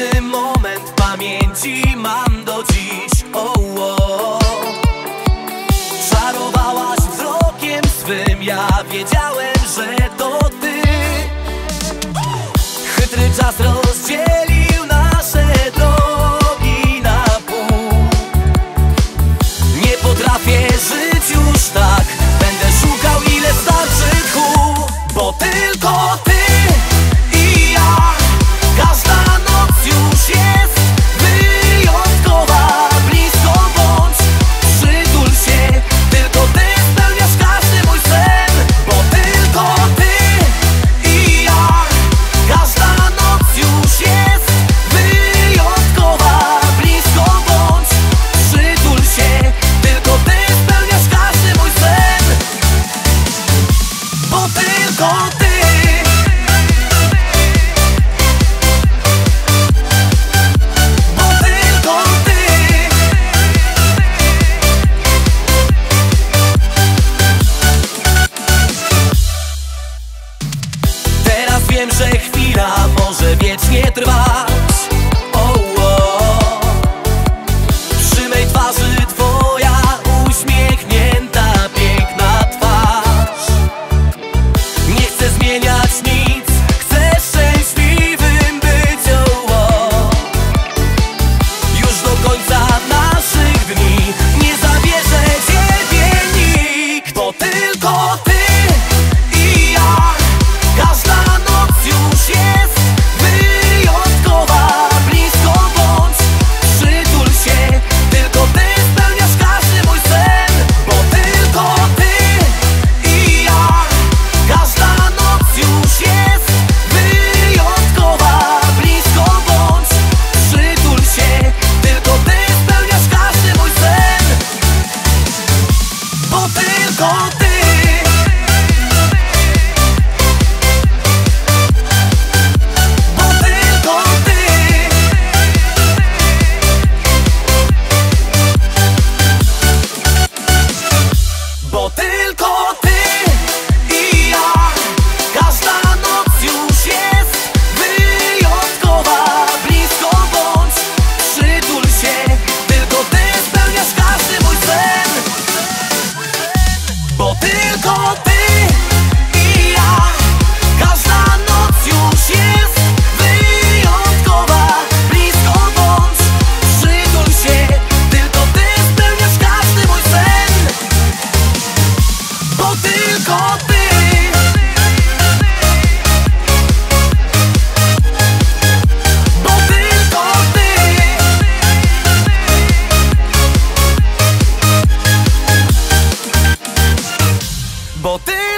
każdy moment pamięci mam do dziś. Czarowałaś wzrokiem swym, ja wiedziałem, że to ty. Chytry czas rozdzielił nasze drogi na pół. Nie potrafię żyć już tak, będę szukał ile starczy tchu, bo tylko ty. Wiem, że chwila może wiecznie trwać. Przy mej twarzy twoja uśmiechnięta, piękna twarz. Nie chcę zmieniać nic, chcę szczęśliwym być. Już do końca naszych dni nie zabierze ciebie nikt, bo tylko ty. Bo ty